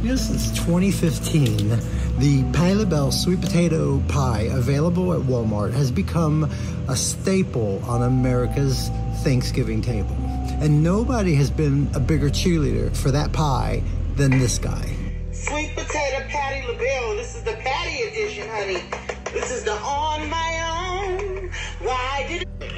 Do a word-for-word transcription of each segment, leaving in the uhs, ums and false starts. Since twenty fifteen, the Patti LaBelle sweet potato pie available at Walmart has become a staple on America's Thanksgiving table. And nobody has been a bigger cheerleader for that pie than this guy. Sweet potato Patti LaBelle, this is the Patti edition, honey. This is the on my own. Why did it...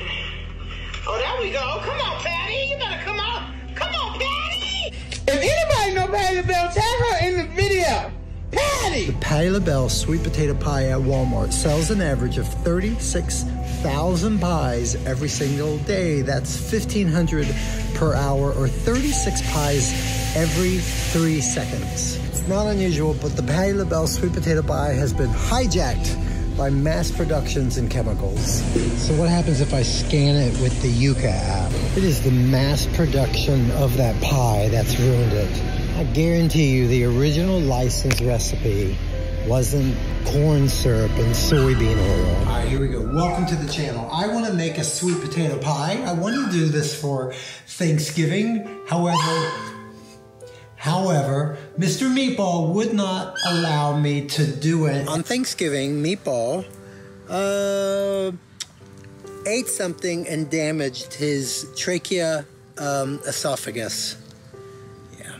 Oh, there we go. Come on, Patti. You better come on. Come on, Patti. If anybody know Patti LaBelle, tag her in the video. Patti. The Patti LaBelle sweet potato pie at Walmart sells an average of thirty-six thousand pies every single day. That's fifteen hundred per hour, or thirty-six pies every three seconds. It's not unusual, but the Patti LaBelle sweet potato pie has been hijacked by mass productions and chemicals. So what happens if I scan it with the Yuka app? It is the mass production of that pie that's ruined it. I guarantee you the original licensed recipe wasn't corn syrup and soybean oil. All right, here we go. Welcome to the channel. I want to make a sweet potato pie. I want to do this for Thanksgiving. However, However, Mister Meatball would not allow me to do it. On Thanksgiving, Meatball uh, ate something and damaged his trachea um, esophagus. Yeah.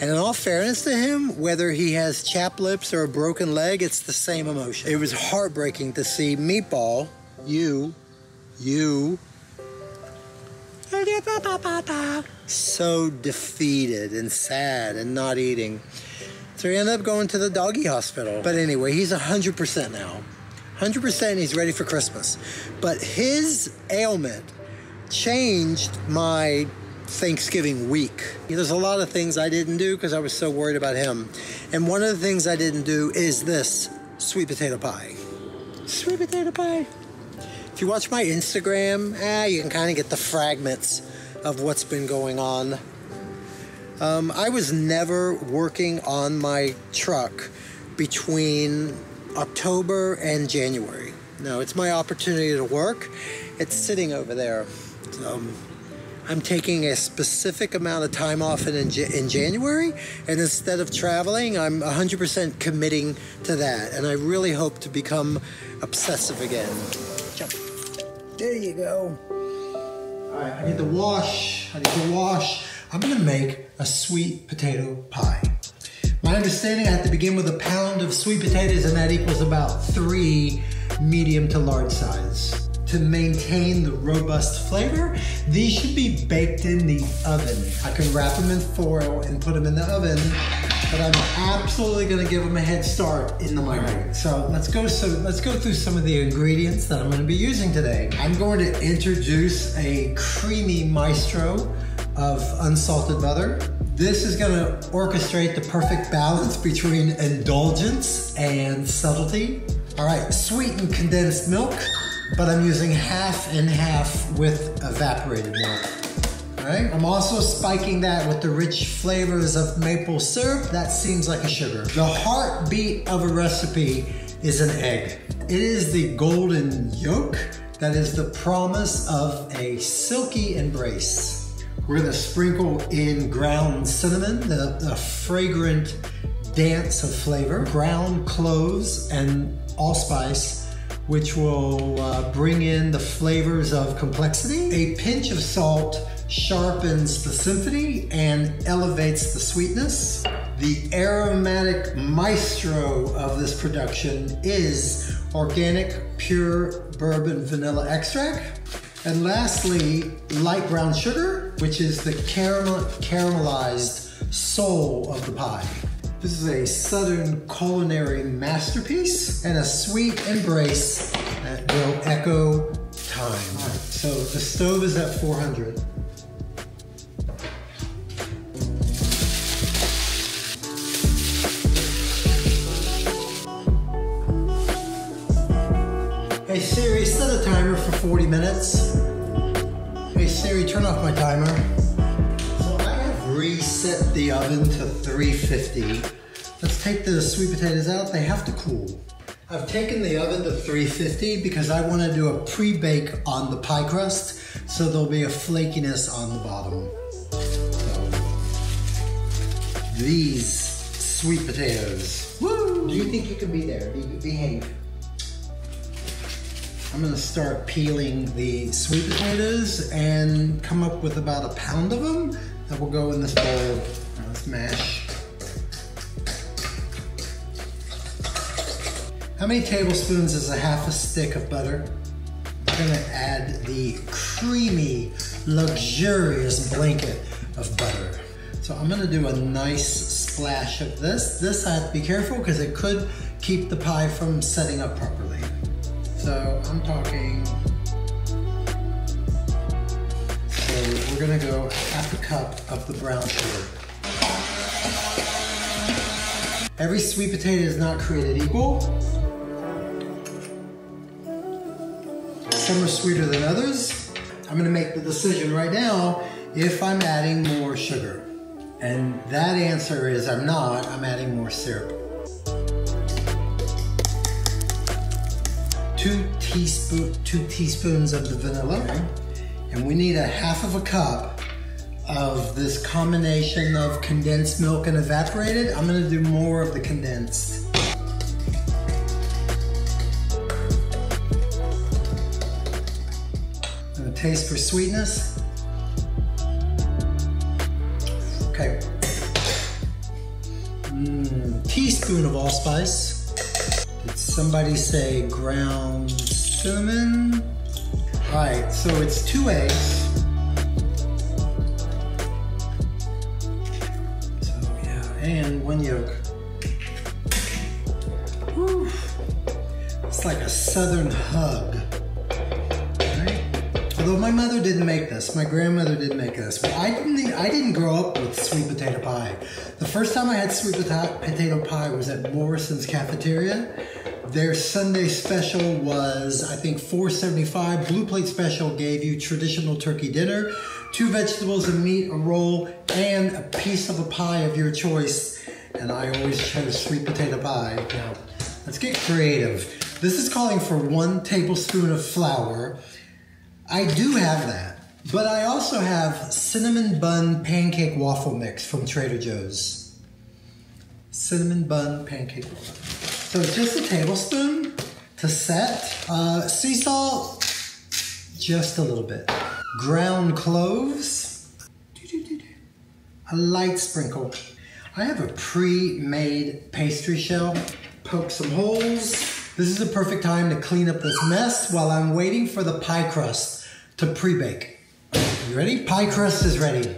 And in all fairness to him, whether he has chapped lips or a broken leg, it's the same emotion. It was heartbreaking to see Meatball, you, you, so defeated and sad and not eating. So he ended up going to the doggy hospital. But anyway, he's one hundred percent now. one hundred percent he's ready for Christmas. But his ailment changed my Thanksgiving week. There's a lot of things I didn't do because I was so worried about him. And one of the things I didn't do is this sweet potato pie. Sweet potato pie. If you watch my Instagram, ah, you can kind of get the fragments of what's been going on. Um, I was never working on my truck between October and January. No, it's my opportunity to work. It's sitting over there. Um, I'm taking a specific amount of time off in, in January, and instead of traveling, I'm one hundred percent committing to that, and I really hope to become obsessive again. Jump. There you go. All right, I need to wash, I need to wash. I'm gonna make a sweet potato pie. My understanding, I have to begin with a pound of sweet potatoes, and that equals about three medium to large size. To maintain the robust flavor, these should be baked in the oven. I can wrap them in foil and put them in the oven, but I'm absolutely gonna give them a head start in the microwave. So let's go, so let's go through some of the ingredients that I'm gonna be using today. I'm going to introduce a creamy maestro of unsalted butter. This is gonna orchestrate the perfect balance between indulgence and subtlety. All right, sweetened condensed milk, but I'm using half and half with evaporated milk. All right, I'm also spiking that with the rich flavors of maple syrup. That seems like a sugar. The heartbeat of a recipe is an egg. It is the golden yolk that is the promise of a silky embrace. We're gonna sprinkle in ground cinnamon, the, the fragrant dance of flavor, ground cloves and allspice, which will uh, bring in the flavors of complexity. A pinch of salt sharpens the symphony and elevates the sweetness. The aromatic maestro of this production is organic, pure bourbon vanilla extract. And lastly, light brown sugar, which is the caramel caramelized soul of the pie. This is a Southern culinary masterpiece and a sweet embrace that will echo time. Right, so the stove is at four hundred. Hey Siri, set a timer for forty minutes. Hey Siri, turn off my timer. Reset the oven to three fifty. Let's take the sweet potatoes out. They have to cool. I've taken the oven to three fifty because I want to do a pre-bake on the pie crust, so there'll be a flakiness on the bottom. these sweet potatoes. Woo! Do you think you could be there? Behave. I'm gonna start peeling the sweet potatoes and come up with about a pound of them that will go in this bowl. Now let's mash. How many tablespoons is a half a stick of butter? I'm gonna add the creamy, luxurious blanket of butter. So I'm gonna do a nice splash of this. This I have to be careful because it could keep the pie from setting up properly. So I'm talking, so we're gonna go half a cup of the brown sugar. Every sweet potato is not created equal. Some are sweeter than others. I'm gonna make the decision right now if I'm adding more sugar. And that answer is I'm not, I'm adding more syrup. Two, teaspoon, two teaspoons of the vanilla. Okay. And we need a half of a cup of this combination of condensed milk and evaporated. I'm gonna do more of the condensed. And a taste for sweetness. Okay. Mm, teaspoon of allspice. Did somebody say ground cinnamon? All right, so it's two eggs. So yeah, and one yolk. Whew. It's like a southern hug, right? Although my mother didn't make this, my grandmother didn't make this. Well, I didn't, I didn't grow up with sweet potato pie. The first time I had sweet potato pie was at Morrison's cafeteria. Their Sunday special was, I think, four seventy-five. Blue Plate special gave you traditional turkey dinner, two vegetables, a meat, a roll, and a piece of a pie of your choice. And I always chose sweet potato pie. Now, let's get creative. This is calling for one tablespoon of flour. I do have that, but I also have cinnamon bun pancake waffle mix from Trader Joe's. Cinnamon bun pancake waffle. So just a tablespoon to set. Uh, sea salt, just a little bit. Ground cloves, a light sprinkle. I have a pre-made pastry shell. Poke some holes. This is the perfect time to clean up this mess while I'm waiting for the pie crust to pre-bake. You ready? Pie crust is ready.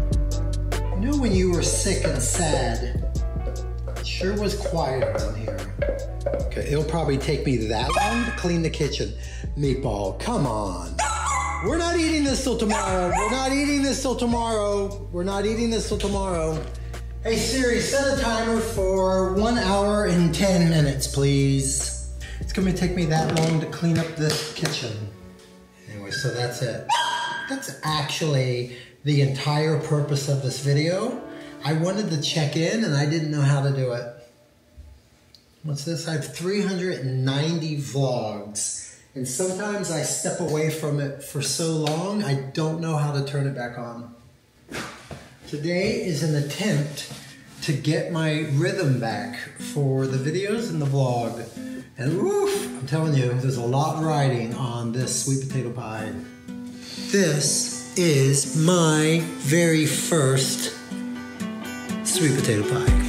You know when you were sick and sad, sure was quiet around here. Okay, it'll probably take me that long to clean the kitchen. Meatball, come on. We're not eating this till tomorrow. We're not eating this till tomorrow. We're not eating this till tomorrow. Hey Siri, set a timer for one hour and ten minutes, please. It's gonna take me that long to clean up this kitchen. Anyway, so that's it. That's actually the entire purpose of this video. I wanted to check in and I didn't know how to do it. What's this? I have three hundred ninety vlogs and sometimes I step away from it for so long I don't know how to turn it back on. Today is an attempt to get my rhythm back for the videos and the vlog. And woof, I'm telling you, there's a lot riding on this sweet potato pie. This is my very first sweet potato pie.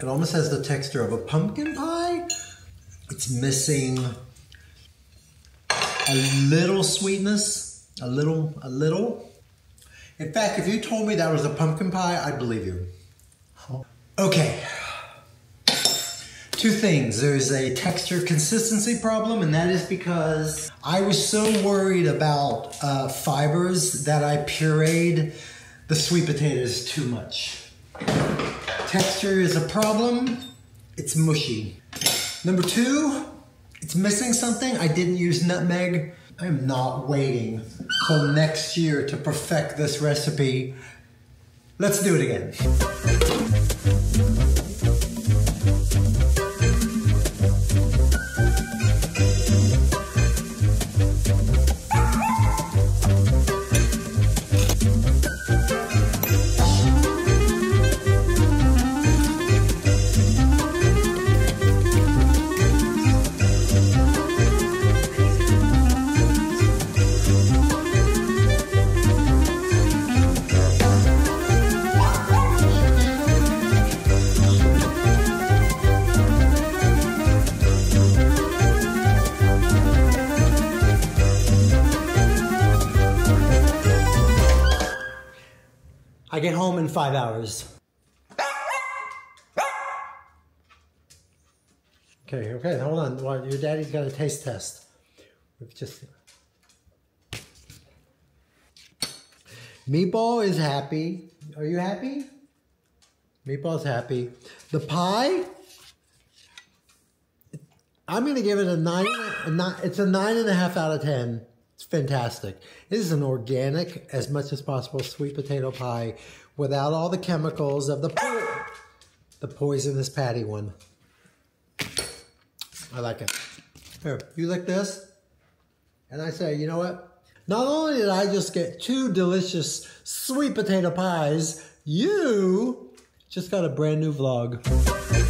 It almost has the texture of a pumpkin pie. It's missing a little sweetness, a little, a little. In fact, if you told me that was a pumpkin pie, I'd believe you. Okay, two things. There's a texture consistency problem, and that is because I was so worried about uh, fibers that I pureed the sweet potatoes too much. Texture is a problem, it's mushy. Number two, it's missing something. I didn't use nutmeg. I'm not waiting till next year to perfect this recipe. Let's do it again. I get home in five hours. Okay, okay, hold on. Well, your daddy's got a taste test. We've just... Meatball is happy. Are you happy? Meatball's happy. The pie, I'm gonna give it a nine, a nine it's a nine and a half out of ten. Fantastic. This is an organic, as much as possible, sweet potato pie without all the chemicals of the po the poisonous patty one. I like it. Here, you lick this, and I say, you know what? Not only did I just get two delicious sweet potato pies, you just got a brand new vlog.